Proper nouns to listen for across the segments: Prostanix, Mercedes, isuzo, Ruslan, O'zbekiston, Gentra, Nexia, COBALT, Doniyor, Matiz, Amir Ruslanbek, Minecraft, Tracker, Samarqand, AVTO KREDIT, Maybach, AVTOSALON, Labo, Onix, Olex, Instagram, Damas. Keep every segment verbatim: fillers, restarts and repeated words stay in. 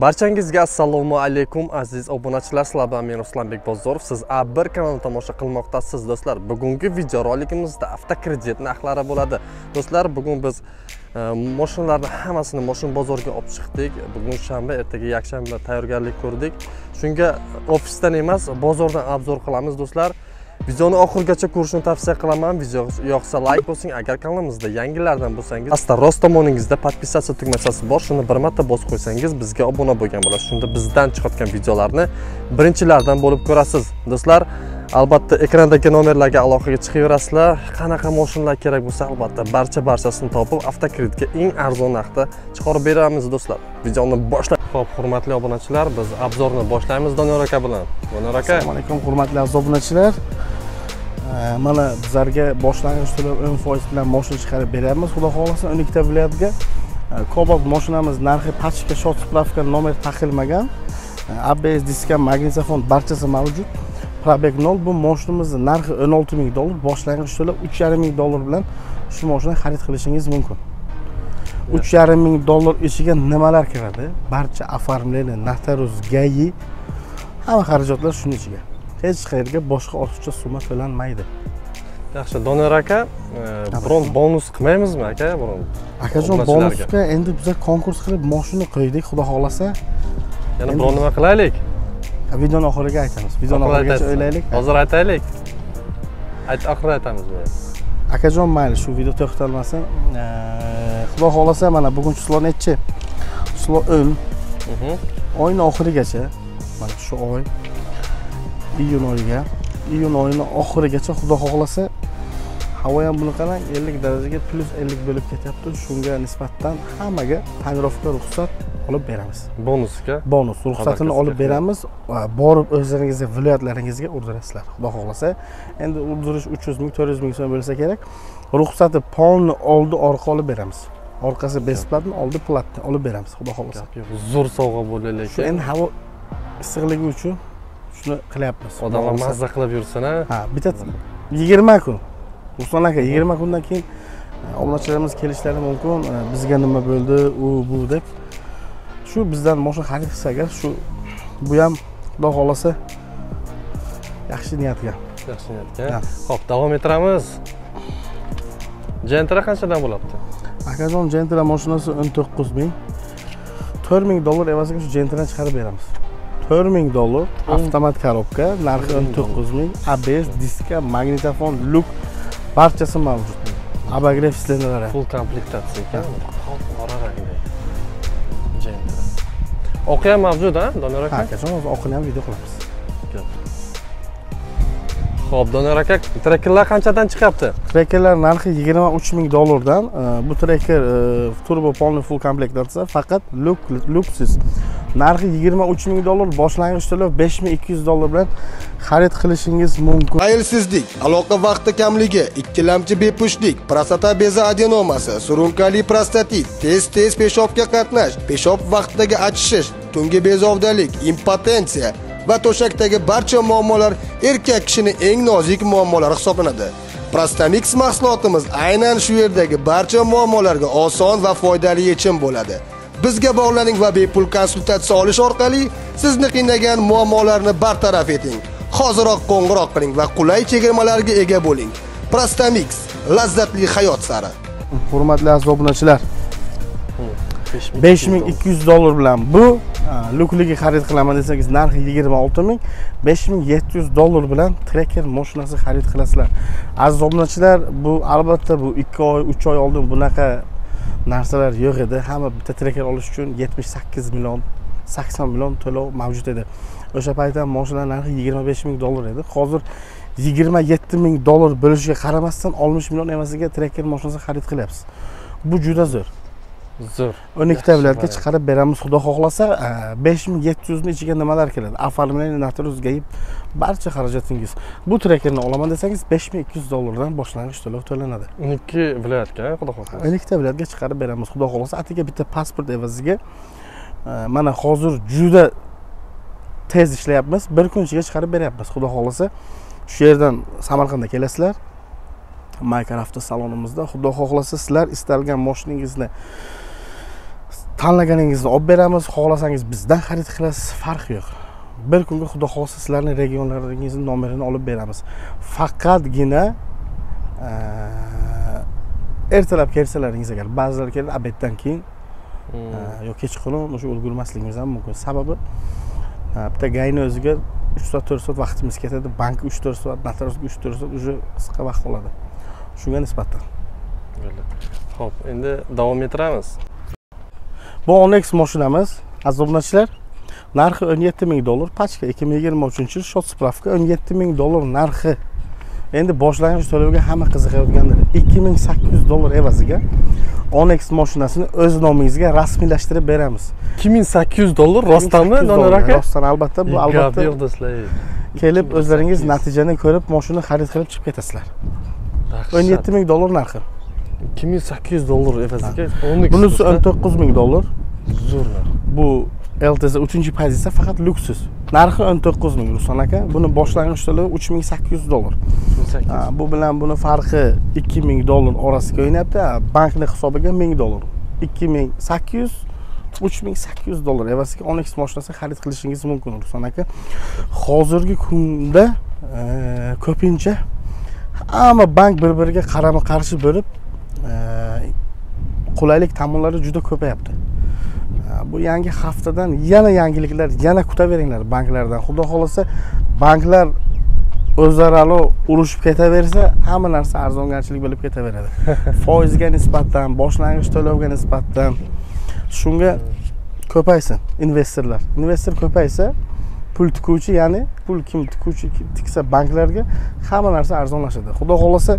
Barchangizga assalomu alaykum aziz obunachilar, sizlar Amir Ruslanbek bozorov, siz A bir kanalini tomosha qilmoqdasiz do'stlar. Bugungi video roligimizda avtokredit narxlari bo'ladi. Do'stlar, bugun biz e, mashinalarni hammasini mashin bozoriga olib chiqdik. Bugun shanba, ertaga yakshanba tayyorgarlik ko'rdik. Shunga ofisdan emas, bozordan obzor qilamiz do'stlar. Videoni oxirgacha ko'rishni tavsiya qilaman. Video yoqsa like bosing. Agar kanalimizda yangilardan bo'lsangiz, asta rost tomoningizda podpisatsiya tugmachasi bor. Shuni bir marta bosib qo'ysangiz, bizga obuna bo'lgan bo'lasiz. Shunda bizdan chiqayotgan videolarni birinchilardan bo'lib ko'rasiz. Do'stlar, albatta ekrandagi nomerlarga aloqaga chiqaverasizlar. Qanaqa mashinalar kerak bo'lsa, albatta barcha-barchasini topib, avtokreditga eng arzon narxda chiqarib beramiz do'stlar. Videoni boshlaymiz. Xo'p, hurmatli obunachilar, biz obzorni boshlaymiz Doniyor aka bilan. Doniyor aka, assalomu alaykum hurmatli obunachilar. Mana bizlarga boshlang'ich to'lov o'n foiz bilan mashina chiqarib beramiz. Xudo xolasa o'n ikki ta viloyatga Cobalt mashinamiz narxi pachka shot spravka nomer taqilmagan. A B S diska, magnitofon barchasi mavjud. Probek nol bu mashinamizning narxi o'n olti ming dollar, boshlang'ich to'lov uch yarim ming dollar bilan shu mashinani xarid qilishingiz mumkin. uch yarim ming dollar ichiga nimalar kiradi? Barcha afarmleni, notarius, gayi, hamma xarajatlar shuning ichiga. Hech qayerga boshqa ortiqcha summa to'lanmaydi. Yaxshi, Doniyor aka, biron bonus qilmaymizmi aka? Biron. Akajon, bonusga endi biz konkurs qilib mashina qo'ydik, xudo xolasa. Yana biron nima qilaylik? Videoning oxiriga aytamiz. Videoning oxirigacha o'ylaylik. Hozir aytaylik. Ayt, oxirida aytamiz. Akajon, mayli, shu video to'xtalmasin. Xudo xolasa mana bugun slot nechi? Slot o'n. Mhm. Oyning oxirigacha, mana shu oy iyun oyiga, iyun oyini oxirigacha xudo xohlasa havo ham buni qarang ellik darajaga plus ellik bo'lib ketyapti. Shunga nisbatan hammaga tonirovka ruxsat olib beramiz. Bonusga bonus ruxsatini olib beramiz. Borib o'zingizga viloyatlaringizga urdirasizlar. Xudo xohlasa endi urdirish uch yuz ming to'rt yuz ming so'm bo'lsa kerak. Ruxsati polni oldi orqali beramiz. Orqasi besplatni, oldi platni olib beramiz. Xudo xohlasa zo'r sovg'a bo'ladi lekin. Shu endi havo issiqligi uchun shuni qilyapmiz. Odamlar mazza qilib yursin, ha. Ha, bitta yigirma kun. Ruslan aka, yigirma kundan keyin obunachilarimiz kelishlari mumkin. Bizga nima bo'ldi, u bu deb. Shu bizdan mashina xarid qilsa agar, shu bu ham xudo xolasa yaxshi niyatga. Yaxshi niyatga. Xo'p, davom ettiramiz. Gentra qanchadan bo'lapti? Akajon, Gentra mashinasi o'n to'qqiz ming. to'rt ming dollar evaziga shu Gentrani chiqarib beramiz. to'rt ming dollar, avtomat karobka, narxi o'n to'qqiz ming, A B S, diska, magnitofon, luk, barchasi mavjud. Abagrev stenalari. Full komplektatsiya ekan. Qora rangli. Gentra. Oqi ham mavjud, ha? Doniyor aka. Ha, qachon oqini ham video qilamiz. Xo'p, Doniyor aka, trackerlar qanchadan chiqyapti? Trackerlar narxi yigirma uch ming dollardan. Bu tracker turbo polni full komplektatsiya, faqat luk luksiz. Narxi yigirma uch ming dollar, boshlang'ich to'lov besh ming ikki yuz dollar bilan xarid qilishingiz mumkin. Qayilsizlik, aloqa vaqti kamligi, ikkilamchi bepushtlik, prostata bezi adenomasi, surunkali prostatit, tez-tez peshobga qatnash, peshob vaqtidagi achishish, tungi bezovdalik, impotensiya va to'shakdagi barcha muammolar erkak kishining eng nozik muammolari hisoblanadi. Prostanix mahsulotimiz aynan shu yerdagi barcha muammolarga oson va foydali yechim bo'ladi. Bizga bog'laning va bepul konsultatsiya olish orqali sizni qiynagan muammolarni bartaraf eting. Hoziroq qo'ng'iroq qiling va qulay chegirmalarga ega bo'ling. Prostanix, lazzatli hayot sari. Hurmatli aziz obunachilar, besh ming ikki yuz dollar bilan bu lukligi xarid qilaman desangiz, narxi yigirma olti ming, besh ming yetti yuz dollar bilan tracker mashinasi xarid qilasizlar. Aziz obunachilar, bu albatta bu ikki oy uch oy oldin bunaqa narsalar yo'q edi. Hamma bitta tracker olish uchun yetmish sakkiz million sakson million to'lov mavjud edi. O'sha paytda mashina narxi yigirma besh ming dollar edi. Hozir yigirma yetti ming dollar bo'lishiga qaramasdan oltmish million evaziga tracker mashinasi xarid qilyapsiz. Bu juda zo'r. Zo'r. o'n ikki ta viloyatga chiqarib beramiz, xudo xohlasa. besh ming yetti yuz ni ichiga nimalar keladi? Afarmleni, notarius, gayib, barcha xarajatingiz. Bu trekkerni olaman desangiz besh ming ikki yuz dollardan boshlang'ich to'lov to'lanadi. o'n ikki viloyatga, xudo xohlasa. o'n ikki ta viloyatga chiqarib beramiz, xudo xohlasa. Atiga bitta pasport evaziga mana hozir juda tez ishlayapmiz. Bir kun ichiga chiqarib beryapmiz, xudo xohlasa. Shu yerdan Samarqandga kelasizlar. Minecraft salonimizda, xudo xohlasa, sizlar istalgan mashinangizni tanlaganingizni olib beramiz, xohlasangiz bizdan xarid qilasiz, farq yo'q. Bir kunga xudo xohlasa sizlarning regionlaringizni nomerini olib beramiz. Faqatgina ertalab kelsalaringiz agar, ba'zilar keladi abeddan keyin yoki kechqurun, o'sha ulgurmasligimiz ham mumkin. Sababi bitta gayni o'ziga uch soat to'rt soat vaqtimiz ketadi, bank uch to'rt soat, batareyka uch to'rt soat, o'sha qisqa vaqt qoladi. Shunga nisbatan. Xo'p, endi davom ettiramiz. Bu Onix mashinamiz, azoblanishlar. Narxi o'n yetti ming dollar, paçka ikki ming yigirma uchinchi yil, shot spravka o'n yetti ming dollar narxi. Endi boshlang'ich to'lovga hamma qiziqayotgandir. ikki ming sakkiz yuz dollar evaziga Onix mashinasini o'z nomingizga rasmiylashtirib beramiz. ikki ming sakkiz yuz dollar rostdanmi, Doniyor aka? Rostdan albatta, bu albatta. Kelib o'zlaringiz natijani ko'rib, mashina xarid qilib chiqib ketasizlar. o'n yetti ming dollar narxi. ikki ming sakkiz yuz dollar evaziga Onix. Bunisi o'n to'qqiz ming dollar. Zo'r narx. Bu L T Z uchinchi pozitsiya, faqat lyuksiz. Narxi o'n to'qqiz ming Ruslan aka. Buni boshlang'ich to'lovi uch ming sakkiz yuz dollar. Bu bilan buni farqi ikki ming dollar orasiga o'ynayapti. Bankning hisobiga ming dollar. ikki ming sakkiz yuz, uch ming sakkiz yuz dollar evasiga Onix mashinasi xarid qilishingiz mumkin Ruslan aka. Hozirgi kunda ko'pincha hamma bank bir-biriga qarama-qarshi bo'lib, qulaylik ta'minlari juda ko'payapti. Bu yangi haftadan yana yangiliklar, yana kutaveringlar banklardan. Xudo xohlasa banklar o'zaro urushib ketaversa, hamma narsa arzongarchilik bo'lib ketaveradi. Foizga nisbatan, boshlang'ich to'lovga nisbatan. Shunga ko'paysin investorlar. Investor ko'paysa, pul tikuvchi, ya'ni pul kim tikuvchi tiksa banklarga hamma narsa arzonlashadi. Xudo xohlasa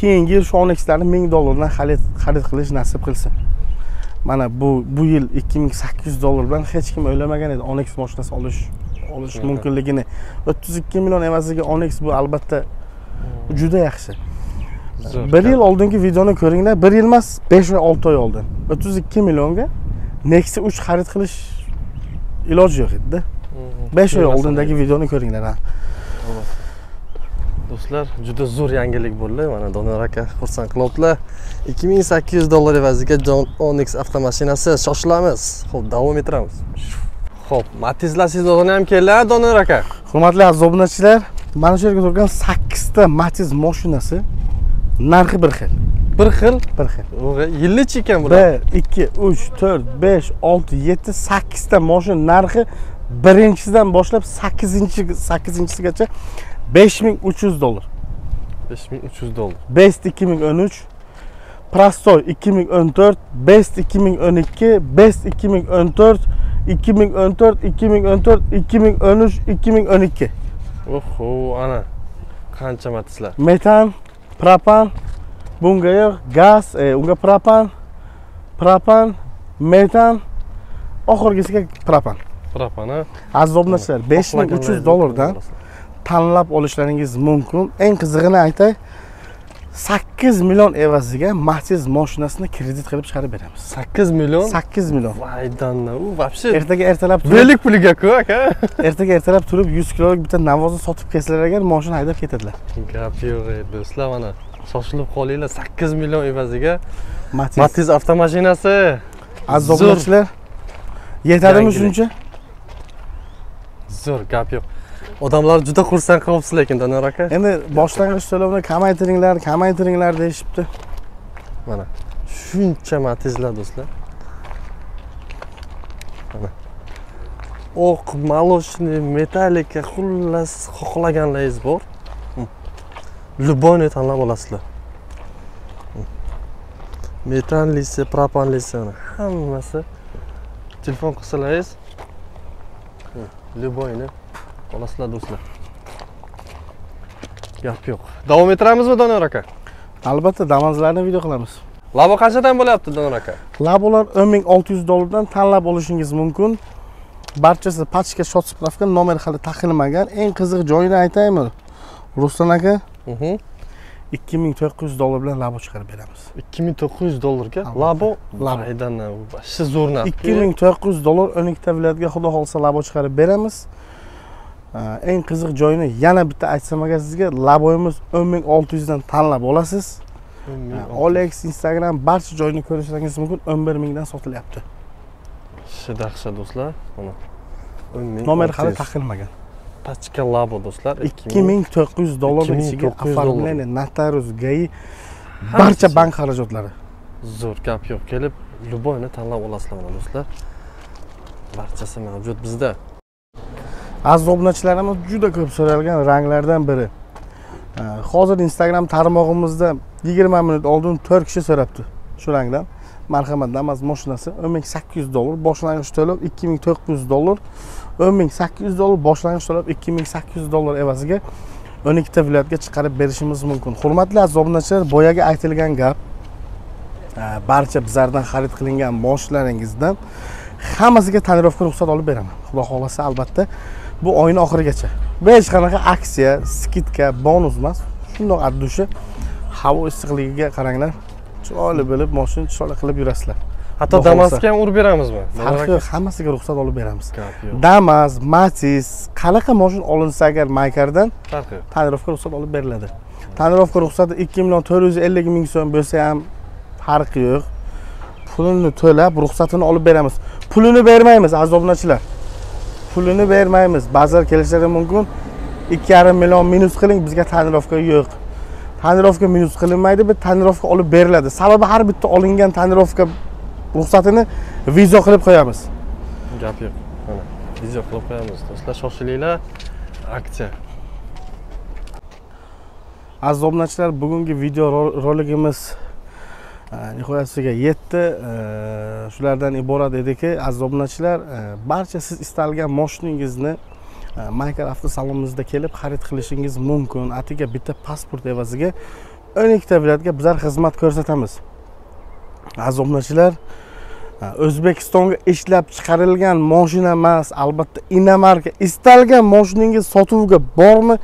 keyingi yil Onix'larni ming dollardan xarid xarid qilish nasib qilsin. Mana bu bu yil ikki ming sakkiz yuz dollar bilan hech kim o'ylamagan edi Onix mashinasi olish olish mumkinligini. o'ttiz ikki million evaziga Onix, bu albatta juda yaxshi. Bir yil oldingi videoni ko'ringlar, bir yil emas, besh va olti oy oldin. o'ttiz ikki millionga Nexia uch xarid qilish iloji yo'q edi-da. besh oy oldindagi videoni ko'ringlar. Do'stlar, juda zo'r yangilik bo'ldi. Mana Doniyor aka xursand qildilar. ikki ming sakkiz yuz dollar evaziga Onix avtomashinasi, shoshilamiz. Xo'p, davom ettiramiz. Xo'p, Matizlar sezoni ham keldi, Doniyor aka. Hurmatli aziz obunachilar, mana shu yerga turgan sakkiz ta Matiz mashinasi narxi bir xil. Bir xil, bir xil. Yillik ekan bular. bir, ikki, uch, to'rt, besh, olti, yetti, sakkiz ta mashina narxi birinchisidan boshlab sakkizinchi sakkizinchisigacha besh ming uch yuz dollar. besh ming uch yuz dollar. Best ikki ming o'n uch, Prostoy ikki ming o'n to'rt, Best ikki ming o'n ikki, Best ikki ming o'n to'rt, ikki ming o'n to'rt, ikki ming o'n to'rt, ikki ming o'n uch, ikki ming o'n ikki. Oho, ana qancha Matizlar. Metan, propan, bunga yo'q, gaz, e, unga propan, propan, metan, oxirgisiga propan. Propan, ha? Aziz obunachilar, besh ming uch yuz dollardan tanlab olishlaringiz mumkin. Eng qizig'ini aytay, sakkiz million evaziga Matiz mashinasini kredit qilib chiqarib beramiz. sakkiz million? sakkiz million. Vay danna, u vobshe. Ertaga ertalab turib, belik puliga-ku aka. Ertaga ertalab turib yuz kilolik bitta navozni sotib kelsalar agar, mashina haydab ketadilar. Gap yo'q, do'stlar, mana shoshilib qolinglar, sakkiz million evaziga Matiz, Matiz avtomashinasi. Aziz obunachilar, yetadimi shuncha? Zo'r, gap yo'q. Odamlar juda xursand qilibsiz lekin Doniyor aka. Endi boshlang'ich to'lovni kamaytiringlar, kamaytiringlar deyshibdi. Mana shuncha Matizlar do'stlar. Mana oq, maloshni, metallika, xullas xohlaganlaringiz bor. Любойni tanlab olasizlar. Metanlisi, propanlisi, hammasi. Telefon qilsalaringiz любойni olasizlar do'stlar. Gap yo'q. Davom ettiramizmi Doniyor aka? Albatta, Damaslarni video qilamiz. Labo qanchadan bo'lyapti Doniyor aka? Labolar o'n ming olti yuz dollardan tanlab olishingiz mumkin. Barchasi pachka, shot spravka, nomer hali taqilmagan. Eng qiziq joyini aytaymi Ruslan aka? ikki ming to'qqiz yuz dollar bilan labo chiqarib beramiz. ikki ming to'qqiz yuz dollarga labo, labodan bashi zo'r narx. ikki ming to'qqiz yuz dollar o'n ikkita viloyatga xudo xolsa labo chiqarib beramiz. Eng qiziq joyini yana bitta aytsam agar sizga, laboyimiz o'n ming olti yuz dan tanlab olasiz. Olex, Instagram, barcha joyini ko'rishingiz mumkin. o'n bir ming dan sotilyapti. Yaxshi dahsha do'stlar. Mana o'n ming. Nomer hali taqilmagan. Pachka labo do'stlar. ikki ming to'qqiz yuz dollarga ichiga afarblangan notarius gayi barcha bank xarajatlari. Zo'r gap yo'q, kelib luboyni tanlab olasizlar mana do'stlar. Barchasi mavjud bizda. Aziz obunachilarimiz juda ko'p so'ralgan ranglardan biri. Hozir Instagram tarmog'imizda yigirma minut oldin to'rt kishi so'rabdi shu rangdan. Marhamat, Damas mashinasi o'n ming sakkiz yuz dollar, boshlang'ich to'lov ikki ming to'qqiz yuz dollar, o'n ming sakkiz yuz dollar, boshlang'ich to'lov ikki ming sakkiz yuz dollar evaziga o'n ikkita viloyatga chiqarib berishimiz mumkin. Hurmatli aziz obunachilar, boyaga aytilgan gap, barcha bizlardan xarid qilingan mashinaringizdan hammasiga tonirovka ruxsat olib beraman. Xudo xolasa albatta bu oyning oxirigacha. Hech qanaqa aksiya, skidka, bonus emas. Shundoq addushi havo issiqligiga qaranglar. Chiroyli bilib, mashina chiroyli qilib yurasizlar. Hatto Damasga ham urib beramizmi? Farqi yo'q, hammasiga ruxsat olib beramiz. Damas, Matiz, qanaqa mashina olinsa agar Maykardan tonirovka ruxsat olib beriladi. Tonirovka ruxsati ikki million to'rt yuz ellik ming so'm bo'lsa ham farqi yo'q. Pulini to'lab, ruxsatini olib beramiz. Pulini bermaymiz, aziz obunachilar. Pulini bermaymiz. Ba'zan kelishlari mumkin. ikki yarim million minus qiling, bizga tonirovka yo'q. Tonirovka minus qilinmaydi, bir tonirovka olib beriladi. Sababi har bitta olingan tonirovka ruxsatini viza qilib qo'yamiz. Gap yo'q. Mana viza qilib qo'yamiz. Do'stlar, shoshilinglar. Aksiya. Aziz obunachilar, bugungi video roligimiz nihoyasiga yetdi. Shulardan iborat ediki, aziz obunachilar, barcha siz istalgan mashningizni Minecraft salonimizda kelib xarid qilishingiz mumkin. Atiga bitta pasport evaziga o'n ikkita viloyatga bizlar xizmat ko'rsatamiz. Aziz obunachilar, O'zbekistonga ishlab chiqarilgan mashina emas, albatta inomarka. Istalgan mashinangiz sotuvga bormi?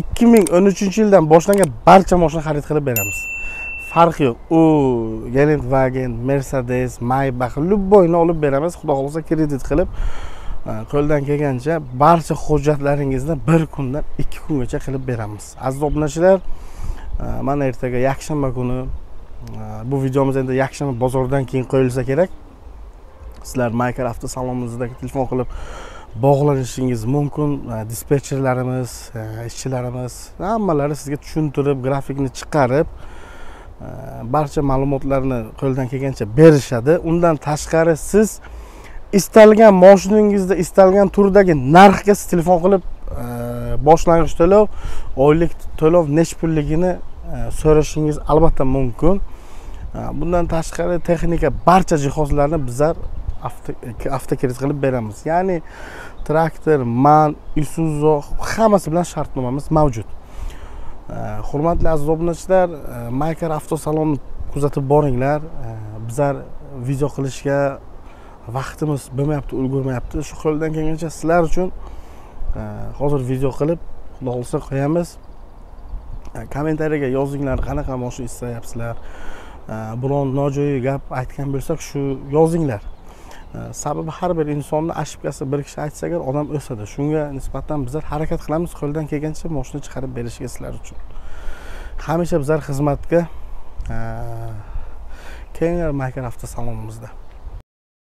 ikki ming o'n uchinchi yildan boshlangan barcha mashina xarid qilib beramiz. Farqi yo'q. U Gentra, Mercedes, Maybach, luboyni olib beramiz. Xudo xolasa kredit qilib qo'ldan kelgancha barcha hujjatlaringizni bir kundan ikki kungacha qilib beramiz. Aziz obunachilar, mana ertaga yakshanba kuni bu videomiz endi yakshanba bozordan keyin qo'yilsa kerak. Sizlar Minecraft salonimizdagi telefon qilib bog'lanishingiz mumkin. Dispetcherlarimiz, ishchilarimiz hammalari sizga tushuntirib, grafikni chiqarib, barcha ma'lumotlarni qo'ldan kelgancha berishadi. Undan tashqari siz istalgan mashinangizda, istalgan turdagi narxga siz telefon qilib, boshlang'ich to'lov, oylik to'lov nech pulligini so'rashingiz albatta mumkin. Bundan tashqari texnika barcha jihozlarni bizlar avtokredit qilib beramiz. Ya'ni traktor, man, isuzo hammasi bilan shartnomamiz mavjud. Hurmatli aziz obunachilar, Minecraft avtosalonni kuzatib boringlar. Bizlar video qilishga vaqtimiz bo'lmayapti, ulgurmayapti. Shu qo'ldan kelgancha sizlar uchun hozir video qilib, xudo xolasa qo'yamiz. Kommentariyaga yozinglar, qanaqa mashina istayapsizlar. Biron nojo'ya gap aytgan bo'lsak, shu yozinglar. Sababi har bir insonni ashibkasi bir kishi aytsa agar odam o'sadi. Shunga nisbatan bizlar harakat qilamiz, qo'ldan kelgancha mashina chiqarib berishga sizlar uchun. Hamisha bizlar xizmatga. Kenglar Minecraft salonimizda.